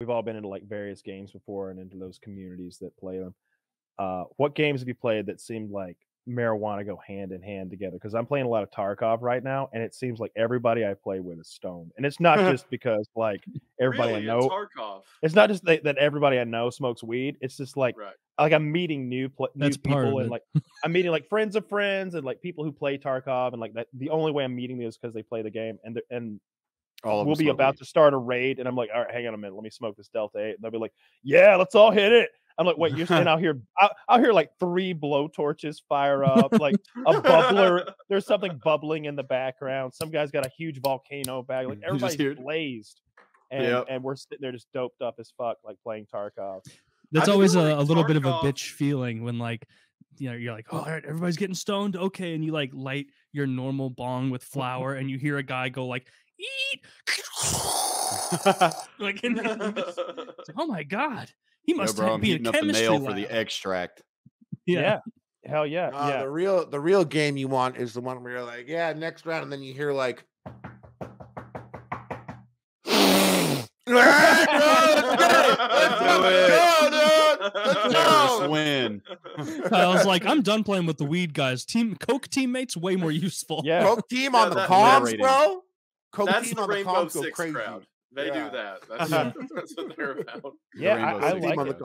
We've all been into like various games before and into those communities that play them. What games have you played that seemed like marijuana go hand in hand together? Because I'm playing a lot of Tarkov right now, and it seems like everybody I play with is stoned. And it's not just because like everybody I know. Tarkov. It's not just that everybody I know smokes weed. It's just like like I'm meeting new people, and like I'm meeting like friends of friends and like people who play Tarkov, and like that the only way I'm meeting them is because they play the game, and we'll be about to start a raid, and I'm like, all right, hang on a minute, let me smoke this Delta 8. And they'll be like, yeah, let's all hit it. I'm like, wait, you're saying I'll hear like 3 blowtorches fire up, like a bubbler. There's something bubbling in the background. Some guy's got a huge volcano bag. Like everybody's blazed, and we're sitting there just doped up as fuck, like playing Tarkov. That's always a little bit of a bitch feeling when like, you know, you're like, oh, all right, everybody's getting stoned, okay, and you like light your normal bong with flour, and you hear a guy go like, eat, like, it's like, oh my god. He must be a chemistry lab. For the extract. Yeah. Hell yeah. The real game you want is the one where you're like, yeah, next round, and then you hear like let's win. I was like, I'm done playing with the weed guys. Coke teammates way more useful. Yeah. Coke team on the palms, bro. Coke that's team the on Rainbow Six crazy. Crowd. They do that. That's what they're about. Yeah, I like it.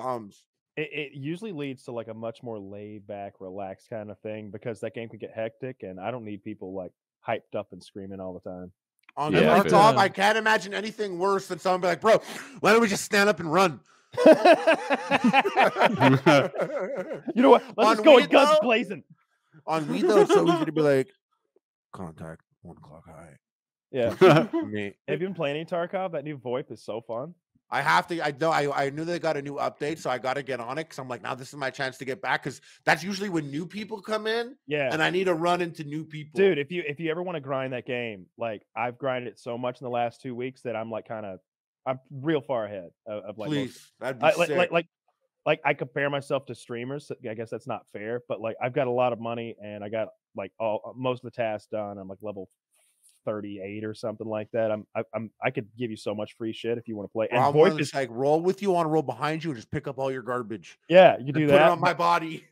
It usually leads to like a much more laid back, relaxed kind of thing, because that game can get hectic, and I don't need people like hyped up and screaming all the time. On Tarkov, I can't imagine anything worse than someone be like, bro, why don't we just stand up and run? You know what? Let's just go with guns blazing. On weed, though, it's so easy to be like, contact 1 o'clock high. Yeah. Have you been playing any Tarkov? That new VoIP is so fun. I have to. I knew they got a new update, so I got to get on it, because I'm like, now this is my chance to get back, because that's usually when new people come in. Yeah. And I need to run into new people. Dude, if you ever want to grind that game, like I've grinded it so much in the last 2 weeks that I'm like I'm real far ahead of like. Please, that'd be sick. Like I compare myself to streamers. So I guess that's not fair, but like I've got a lot of money and I got like most of the tasks done. I'm like level 38 or something like that. I could give you so much free shit if you want to play. And VoIP is like roll with you on a roll behind you and just pick up all your garbage. Yeah, you do that. Put it on my body.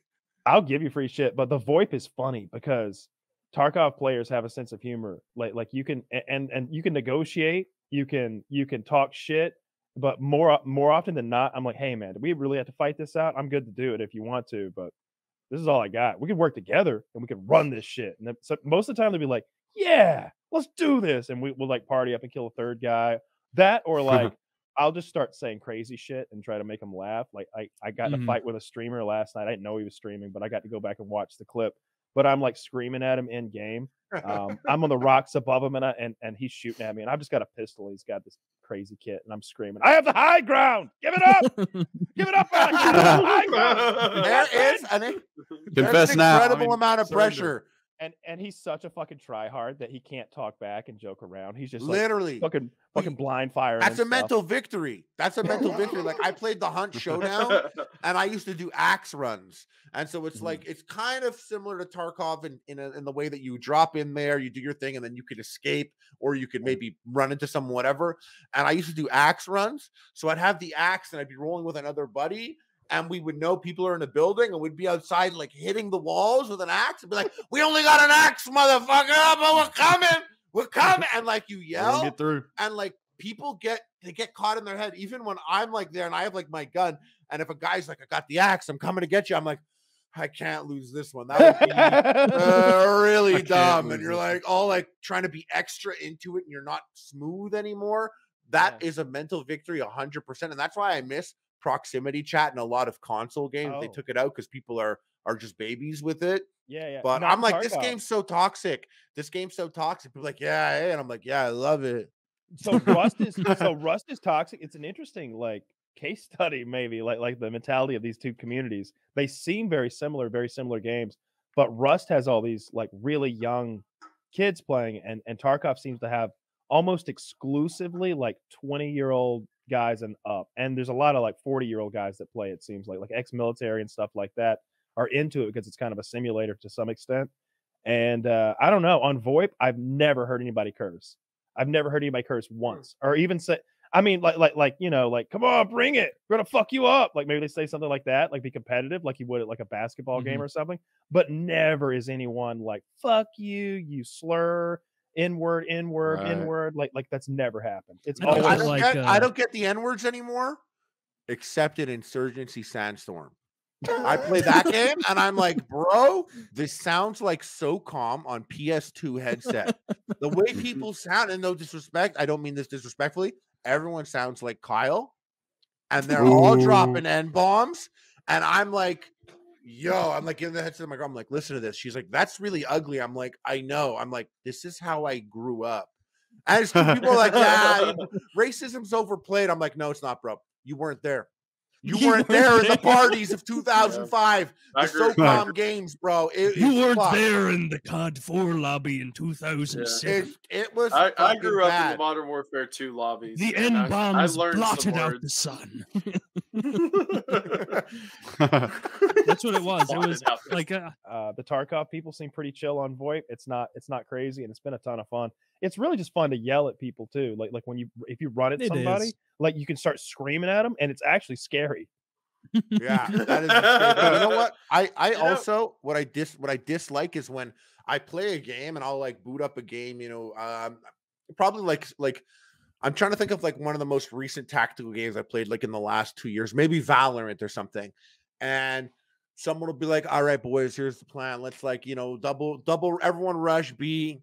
I'll give you free shit, but the VoIP is funny because Tarkov players have a sense of humor. Like you can and you can negotiate. You can talk shit, but more often than not, I'm like, hey man, do we really have to fight this out? I'm good to do it if you want to, but this is all I got. We could work together and we could run this shit. And then, so most of the time they'll be like, yeah, let's do this, and we'll like party up and kill a third guy. That or like I'll just start saying crazy shit and try to make them laugh. Like I got in a fight with a streamer last night. I didn't know he was streaming, but I got to go back and watch the clip. But I'm like screaming at him in game. I'm on the rocks above him, and he's shooting at me, and I've just got a pistol. He's got this crazy kit, and I'm screaming, "I have the high ground! Give it up! Give it up!" There is an incredible amount of pressure. And he's such a fucking tryhard that he can't talk back and joke around. He's just like literally fucking blind firing. That's a mental victory. That's a mental victory. Like I played the Hunt Showdown, and I used to do axe runs, and so it's like it's kind of similar to Tarkov in the way that you drop in there, you do your thing, and then you could escape, or you could maybe run into some whatever. And I used to do axe runs, so I'd have the axe, and I'd be rolling with another buddy. And we would know people are in a building, and we'd be outside like hitting the walls with an axe and be like, "We only got an axe, motherfucker, but we're coming." And like you yell, get through. And like people get caught in their head. Even when I'm like there and I have like my gun, and if a guy's like, "I got the axe, I'm coming to get you," I'm like, I can't lose this one. That would be really dumb. And you're like all like trying to be extra into it, and you're not smooth anymore. That is a mental victory 100%. And that's why I miss proximity chat in a lot of console games. They took it out because people are just babies with it. Yeah. But I'm like, this game's so toxic. People are like, yeah, and I'm like, yeah, I love it. So Rust is toxic. It's an interesting like case study, maybe like the mentality of these two communities. They seem very similar games, but Rust has all these like really young kids playing, and Tarkov seems to have almost exclusively like 20-year-old guys and up, and there's a lot of like 40-year-old guys that play. It seems like ex-military and stuff like that are into it because it's kind of a simulator to some extent. And I don't know, on VoIP I've never heard anybody curse once, or even say I mean, like, you know, like, come on, bring it. We're going to fuck you up. Like, maybe they say something like that, like be competitive, like you would at like a basketball game or something. But never is anyone like, fuck you, you slur, N-word, N-word, N-word. Like that's never happened. It's always I don't get the N-words anymore, except in Insurgency Sandstorm. I play that game and I'm like, bro, this sounds like SOCOM on PS2 headset. The way people sound, and no disrespect, I don't mean this disrespectfully, everyone sounds like Kyle, and they're all dropping N-bombs, and I'm like, yo, I'm like in the headset of my girl, I'm like, listen to this. She's like, that's really ugly. I'm like, I know. I'm like, this is how I grew up. And people are like, yeah, racism's overplayed. I'm like, no, it's not, bro. You weren't there. You weren't there in the parties of 2005, the SOCOM games, bro. You weren't there in the COD 4 lobby in 2006. It was. I grew up in the Modern Warfare 2 lobbies. The N bombs blotted out the sun. That's what it was. It was like the Tarkov people seem pretty chill on VoIP. It's not crazy, and it's been a ton of fun. It's really just fun to yell at people too. Like when if you run at somebody, like you can start screaming at them, and it's actually scary. Yeah, that is. But you know what? What I dislike is when I play a game and I'll like boot up a game. You know, probably like I'm trying to think of like one of the most recent tactical games I played like in the last 2 years, maybe Valorant or something, and someone will be like, "All right, boys, here's the plan. Let's like double everyone rush B."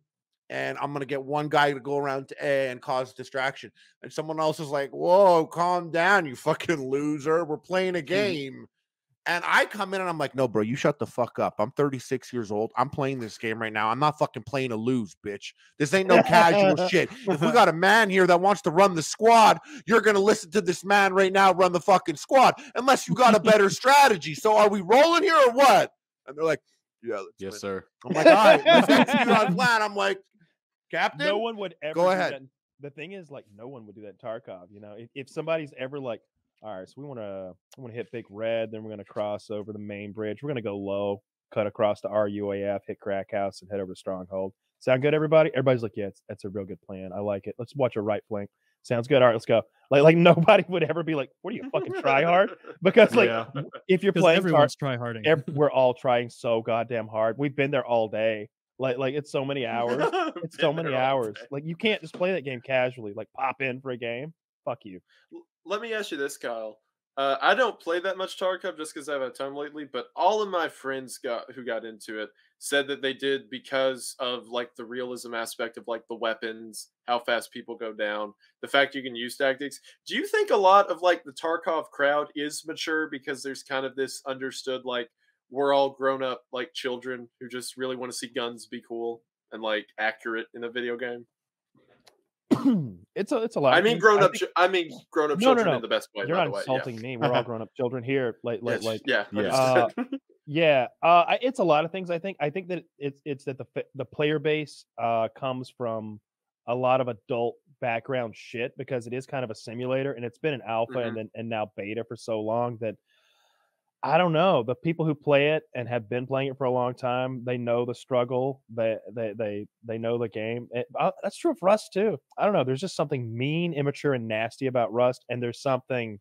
And I'm going to get one guy to go around to A and cause distraction. And someone else is like, whoa, calm down, you fucking loser. We're playing a game. And I come in and I'm like, no, bro, you shut the fuck up. I'm 36 years old. I'm playing this game right now. I'm not fucking playing to lose, bitch. This ain't no casual shit. If we got a man here that wants to run the squad, you're going to listen to this man right now run the fucking squad. Unless you got a better strategy. So are we rolling here or what? And they're like, yeah, yes, sir. I'm like, all right, let's execute on plan. I'm like, Captain, no one would ever go ahead. That. The thing is, like, no one would do that in Tarkov. You know, if somebody's ever like, all right, so we want to hit big red, then we're gonna cross over the main bridge. We're gonna go low, cut across to our UAF, hit crack house, and head over to Stronghold. Sound good, everybody? Everybody's like, yeah, that's a real good plan. I like it. Let's watch a right flank. Sounds good. All right, let's go. Like nobody would ever be like, what are you fucking try hard? Because like if you're playing, everyone's try harding. We're all trying so goddamn hard. We've been there all day. Like it's so many hours. It's so many hours. Like you can't just play that game casually. Like pop in for a game. Fuck you. Let me ask you this, Kyle. I don't play that much Tarkov just because I haven't had time lately. But all of my friends who got into it said that they did because of like the realism aspect of like the weapons, how fast people go down, the fact you can use tactics. Do you think a lot of like the Tarkov crowd is mature because there's kind of this understood like we're all grown up like children who just really want to see guns be cool and like accurate in a video game? It's a lot. I mean grown up no, children in the best way. You're not insulting me. We're all grown up children here. It's a lot of things. I think that it's that the player base comes from a lot of adult background shit because it is kind of a simulator and it's been an alpha and now beta for so long that I don't know. The people who play it and have been playing it for a long time, they know the struggle. They know the game. That's true of Rust too. I don't know. There's just something mean, immature, and nasty about Rust, and there's something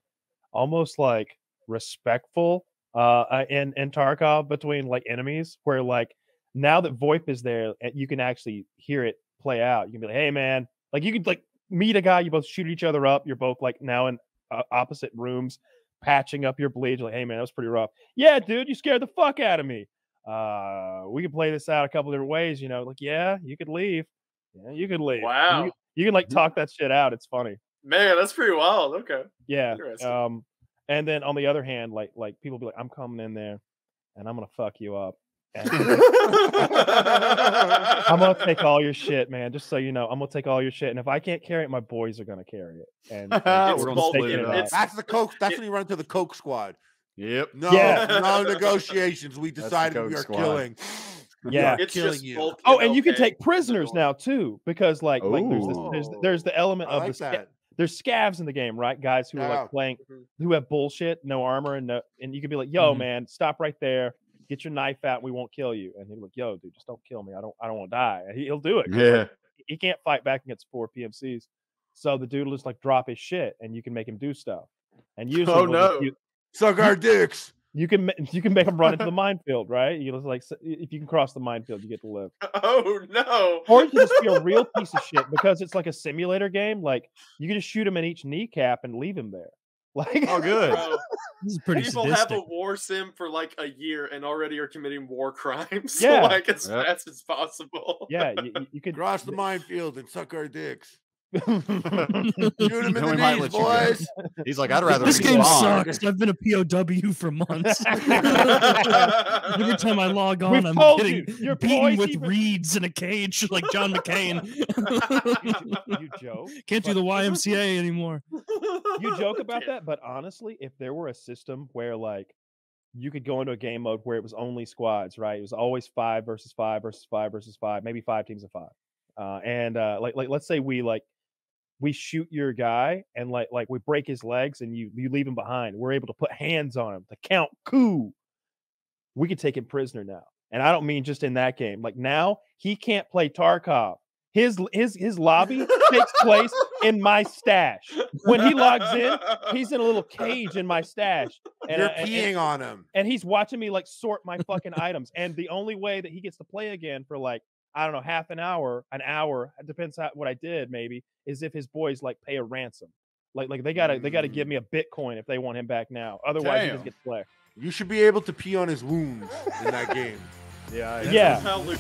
almost like respectful in Tarkov between like enemies, where like now that VoIP is there, you can actually hear it play out. You can be like, hey man, like you could like meet a guy, you both shoot each other up, you're both like now in opposite rooms, patching up your bleed, like, hey man, that was pretty rough. Yeah, dude, you scared the fuck out of me. We could play this out a couple different ways, you know. Like, yeah, you could leave. Yeah, you could leave. Wow. You can like talk that shit out. It's funny. Man, that's pretty wild. Okay. Yeah. And then on the other hand, like people be like, I'm coming in there, and I'm gonna fuck you up. And I'm gonna take all your shit, man. Just so you know, I'm gonna take all your shit, and if I can't carry it, my boys are gonna carry it. And we're gonna take it. That's the coke. That's when you run to the coke squad. Yep. No negotiations. We decided we are killing. Yeah, it's killing you. Bulky, and you can take prisoners now too, because like there's the element of like the there's scavs in the game, right? Guys who are like playing, who have bullshit, no armor, and you can be like, yo, man, stop right there. Get your knife out. We won't kill you. And he'll be like, yo, dude, just don't kill me. I don't want to die. He'll do it. Yeah. Like, he can't fight back against 4 PMCs. So the dude will just like drop his shit, and you can make him do stuff. And usually, suck our dicks. You can make them run into the minefield, right? You just like, if you can cross the minefield, you get to live. Oh no! Or you can just be a real piece of shit because it's like a simulator game. Like you can just shoot him in each kneecap and leave him there. Like, oh good. This is pretty people sadistic. Have a war sim for like a year and already are committing war crimes. Yeah, like as fast as possible. Yeah, you could cross the minefield and suck our dicks. Shoot him in the knees, boys. He's like, I'd rather this game sucks. I've been a POW for months. Every time I log on, I'm getting beaten with reeds in a cage like John McCain. You joke. Can't do the YMCA anymore. You joke about that, but honestly, if there were a system where like you could go into a game mode where it was only squads, right? It was always 5 versus 5 versus 5 versus 5, maybe 5 teams of 5. And let's say we shoot your guy and like we break his legs and you leave him behind. We're able to put hands on him to count coup. We could take him prisoner now. And I don't mean just in that game. Like now he can't play Tarkov. His lobby takes place in my stash. When he logs in, he's in a little cage in my stash. And you're peeing on him. And he's watching me like sort my fucking items. And the only way that he gets to play again for like, I don't know, half an hour, it depends on what I did, maybe, is if his boys like pay a ransom. Like they gotta give me a Bitcoin if they want him back now. Otherwise he just gets flared. You should be able to pee on his wounds in that game. Yeah.